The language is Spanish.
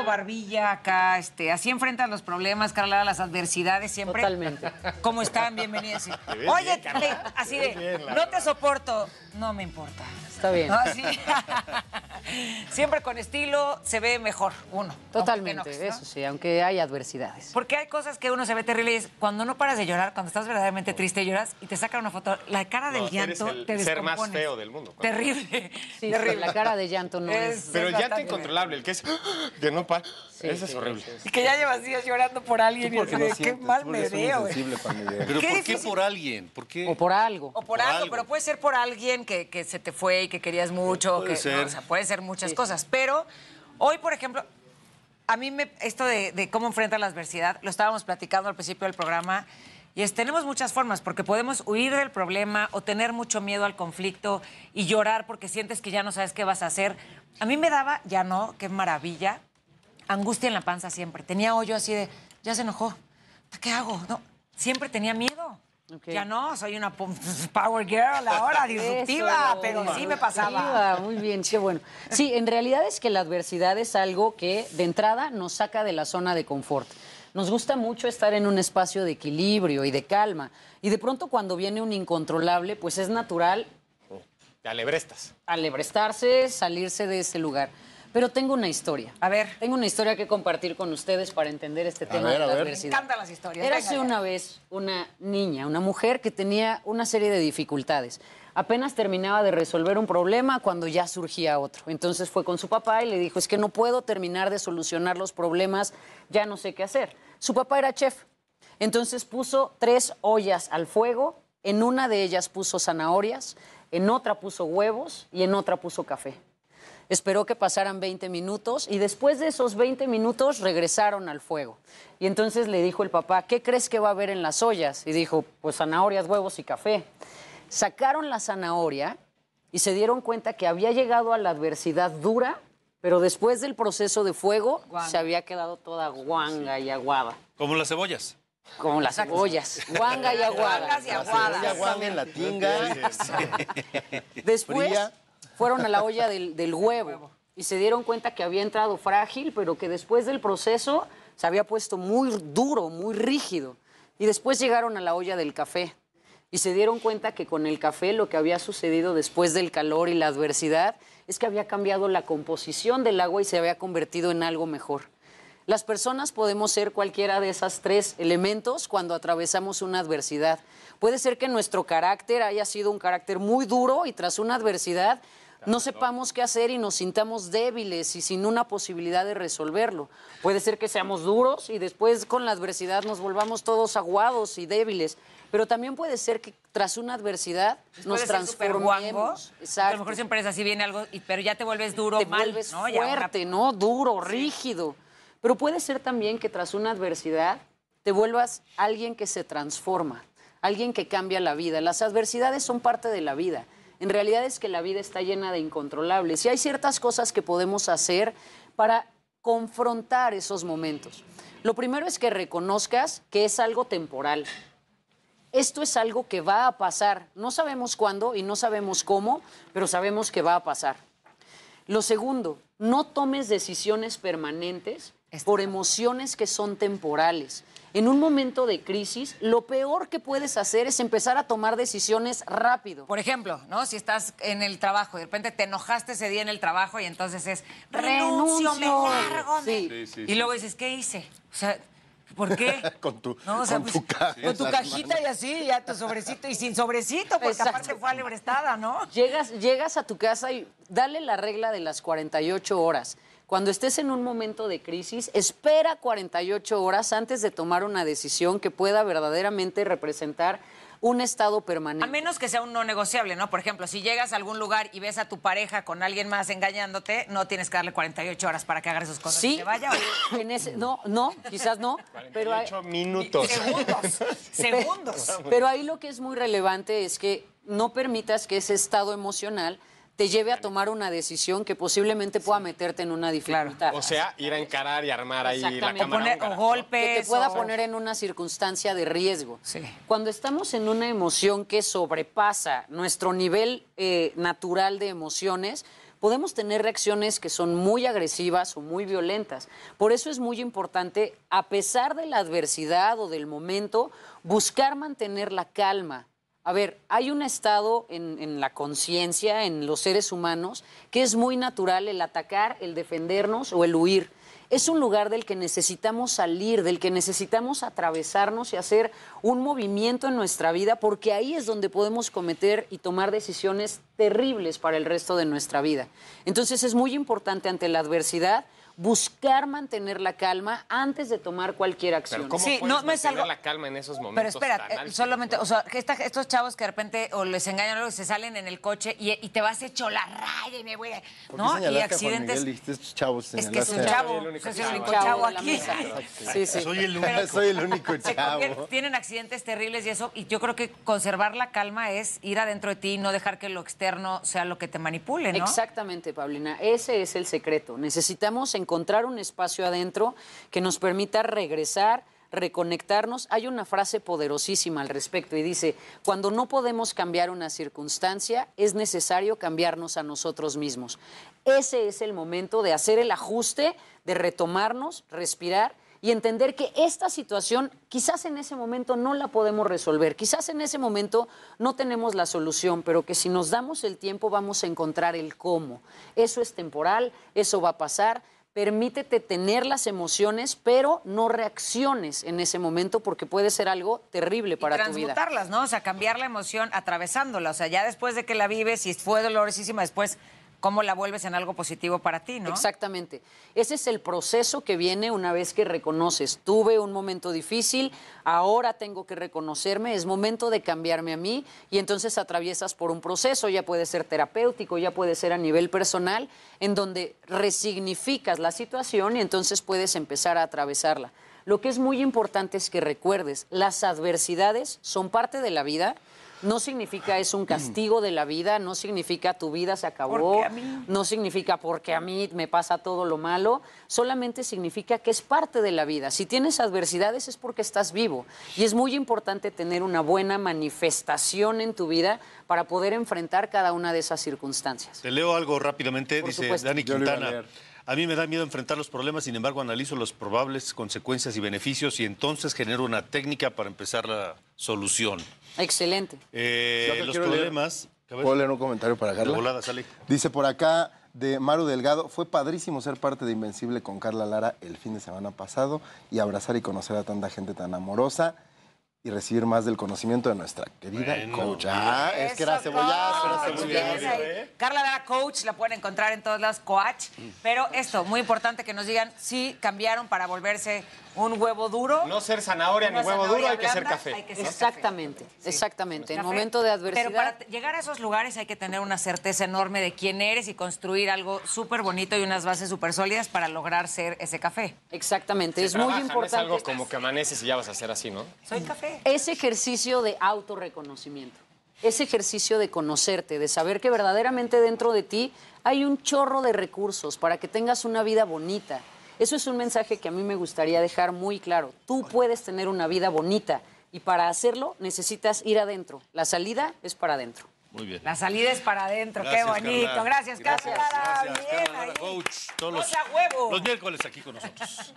echando barbilla acá, así enfrentan los problemas, Carla, las adversidades siempre. Totalmente. ¿Cómo están? Bienvenidos. Sí. Oye, bien, Carla, así de, bien, no te soporto, no me importa. Está bien. No, sí. Siempre con estilo se ve mejor uno. Totalmente, enojes, ¿no? Eso sí, aunque hay adversidades. Porque hay cosas que uno se ve terrible y es cuando no paras de llorar, cuando estás verdaderamente triste lloras y te sacan una foto, la cara del llanto te descompones. Ser más feo del mundo. Terrible. Sí, terrible. La cara de llanto no es... Pero el llanto incontrolable, el que es... Que no para... Sí, ese es horrible. Y que ya llevas días llorando por alguien. ¿Por qué no sientes? Qué mal me veo. ¿Pero por qué por alguien? ¿Por qué? O por algo. O por algo, pero puede ser por alguien que se te fue y que querías mucho. Puede ser. No, o sea, puede ser muchas cosas. Pero hoy, por ejemplo, a mí esto de cómo enfrentar la adversidad, lo estábamos platicando al principio del programa, y tenemos muchas formas, porque podemos huir del problema o tener mucho miedo al conflicto y llorar porque sientes que ya no sabes qué vas a hacer. A mí me daba, ya no, qué maravilla, angustia en la panza siempre. Tenía hoyo así de, ya se enojó, ¿qué hago? No, siempre tenía miedo. Okay. Ya no, soy una power girl ahora, disruptiva, pero sí me pasaba. Muy bien, qué bueno. Sí, en realidad es que la adversidad es algo que de entrada nos saca de la zona de confort. Nos gusta mucho estar en un espacio de equilibrio y de calma. Y de pronto cuando viene un incontrolable, pues es natural... Alebrestas. Alebrestarse, salirse de ese lugar. Pero tengo una historia. A ver. Tengo una historia que compartir con ustedes para entender este tema de la adversidad. Me encantan las historias. Érase una vez una niña, una mujer que tenía una serie de dificultades. Apenas terminaba de resolver un problema cuando ya surgía otro. Entonces fue con su papá y le dijo, es que no puedo terminar de solucionar los problemas, ya no sé qué hacer. Su papá era chef. Entonces puso 3 ollas al fuego, en una de ellas puso zanahorias, en otra puso huevos y en otra puso café. Esperó que pasaran 20 minutos y después de esos 20 minutos regresaron al fuego. Y entonces le dijo el papá, ¿qué crees que va a haber en las ollas? Y dijo, pues zanahorias, huevos y café. Sacaron la zanahoria y se dieron cuenta que había llegado a la adversidad dura, pero después del proceso de fuego se había quedado toda guanga y aguada. Como las cebollas. Como las cebollas, guanga y aguada. La guanga en la tinga. Después... Fueron a la olla del huevo y se dieron cuenta que había entrado frágil, pero que después del proceso se había puesto muy duro, muy rígido. Y después llegaron a la olla del café y se dieron cuenta que con el café lo que había sucedido después del calor y la adversidad es que había cambiado la composición del agua y se había convertido en algo mejor. Las personas podemos ser cualquiera de esos 3 elementos cuando atravesamos una adversidad. Puede ser que nuestro carácter haya sido un carácter muy duro y tras una adversidad no sepamos qué hacer y nos sintamos débiles y sin una posibilidad de resolverlo. Puede ser que seamos duros y después con la adversidad nos volvamos todos aguados y débiles. Pero también puede ser que tras una adversidad nos transformemos. Exacto. A lo mejor siempre es así, viene algo, pero ya te vuelves duro, te vuelves mal, ¿no? Fuerte, ¿no? Duro, rígido. Pero puede ser también que tras una adversidad te vuelvas alguien que se transforma, alguien que cambia la vida. Las adversidades son parte de la vida. En realidad es que la vida está llena de incontrolables y hay ciertas cosas que podemos hacer para confrontar esos momentos. Lo primero es que reconozcas que es algo temporal. Esto es algo que va a pasar. No sabemos cuándo y no sabemos cómo, pero sabemos que va a pasar. Lo segundo, no tomes decisiones permanentes por emociones que son temporales. En un momento de crisis, lo peor que puedes hacer es empezar a tomar decisiones rápido. Por ejemplo, ¿no? Si estás en el trabajo, de repente te enojaste ese día en el trabajo y entonces es renuncio, me largo. Y luego dices, ¿qué hice? O sea, ¿por qué? Con tu cajita y así, ya tu sobrecito y sin sobrecito, porque aparte fue alebrestada, ¿no? Llegas a tu casa y dale la regla de las 48 horas. Cuando estés en un momento de crisis, espera 48 horas antes de tomar una decisión que pueda verdaderamente representar un estado permanente. A menos que sea un no negociable, ¿no? Por ejemplo, si llegas a algún lugar y ves a tu pareja con alguien más engañándote, no tienes que darle 48 horas para que agarres sus cosas y te vaya. ¿O? No, quizás no. 48 pero hay... minutos. Segundos. Pero ahí lo que es muy relevante es que no permitas que ese estado emocional te lleve a tomar una decisión que posiblemente pueda meterte en una dificultad. Claro. O sea, ir a encarar y armar ahí la cámara. O golpes. Que te pueda poner en una circunstancia de riesgo. Sí. Cuando estamos en una emoción que sobrepasa nuestro nivel natural de emociones, podemos tener reacciones que son muy agresivas o muy violentas. Por eso es muy importante, a pesar de la adversidad o del momento, buscar mantener la calma. A ver, hay un estado en la conciencia, en los seres humanos, que es muy natural el atacar, el defendernos o el huir. Es un lugar del que necesitamos salir, del que necesitamos atravesarnos y hacer un movimiento en nuestra vida, porque ahí es donde podemos cometer y tomar decisiones terribles para el resto de nuestra vida. Entonces es muy importante ante la adversidad buscar mantener la calma antes de tomar cualquier acción. Pero ¿cómo sí, puedes mantener la calma en esos momentos? Pero espera, solamente, o sea, que estos chavos que de repente o les engañan algo y se salen en el coche y te vas hecho la raya y me voy a... ¿No? Y accidentes... Es que soy un chavo, soy el único chavo aquí. Sí, sí. Soy el único chavo. Tienen accidentes terribles y eso, y yo creo que conservar la calma es ir adentro de ti y no dejar que lo externo sea lo que te manipule, ¿no? Exactamente, Paulina, ese es el secreto. Necesitamos encontrar un espacio adentro que nos permita regresar, reconectarnos. Hay una frase poderosísima al respecto y dice, cuando no podemos cambiar una circunstancia, es necesario cambiarnos a nosotros mismos. Ese es el momento de hacer el ajuste, de retomarnos, respirar y entender que esta situación quizás en ese momento no la podemos resolver, quizás en ese momento no tenemos la solución, pero que si nos damos el tiempo vamos a encontrar el cómo. Eso es temporal, eso va a pasar. Permítete tener las emociones, pero no reacciones en ese momento porque puede ser algo terrible para tu vida. Y transmutarlas, ¿no? O sea, cambiar la emoción atravesándola. O sea, ya después de que la vives, si fue dolorosísima, después cómo la vuelves en algo positivo para ti, ¿no? Exactamente. Ese es el proceso que viene una vez que reconoces. Tuve un momento difícil, ahora tengo que reconocerme, es momento de cambiarme a mí y entonces atraviesas por un proceso, ya puede ser terapéutico, ya puede ser a nivel personal, en donde resignificas la situación y entonces puedes empezar a atravesarla. Lo que es muy importante es que recuerdes, las adversidades son parte de la vida. No significa es un castigo de la vida, no significa tu vida se acabó, no significa porque a mí me pasa todo lo malo, solamente significa que es parte de la vida. Si tienes adversidades es porque estás vivo y es muy importante tener una buena manifestación en tu vida para poder enfrentar cada una de esas circunstancias. Te leo algo rápidamente, dice Dani Quintana. A mí me da miedo enfrentar los problemas, sin embargo, analizo las probables consecuencias y beneficios y entonces genero una técnica para empezar la solución. Excelente. Los problemas... ¿Puedo leer un comentario para Carla? Volada, sale. Dice por acá de Maru Delgado, fue padrísimo ser parte de Invencible con Carla Lara el fin de semana pasado y abrazar y conocer a tanta gente tan amorosa y recibir más del conocimiento de nuestra querida coach. Ah, es que era cebollazo, era cebollazo. Carla Lara Coach, la pueden encontrar en todos lados, coach. Pero esto, muy importante que nos digan si cambiaron para volverse un huevo duro. No ser zanahoria ni huevo duro, hay que ser café. Exactamente, exactamente. En momento de adversidad. Pero para llegar a esos lugares hay que tener una certeza enorme de quién eres y construir algo súper bonito y unas bases súper sólidas para lograr ser ese café. Exactamente, es muy importante. Es algo como que amaneces y ya vas a ser así, ¿no? Soy café. Ese ejercicio de autorreconocimiento, ese ejercicio de conocerte, de saber que verdaderamente dentro de ti hay un chorro de recursos para que tengas una vida bonita. Eso es un mensaje que a mí me gustaría dejar muy claro. Tú puedes tener una vida bonita y para hacerlo necesitas ir adentro. La salida es para adentro. Muy bien. La salida es para adentro, qué bonito. Carla. Gracias, Carla. Bien, Carla Lara, coach, todos los miércoles aquí con nosotros.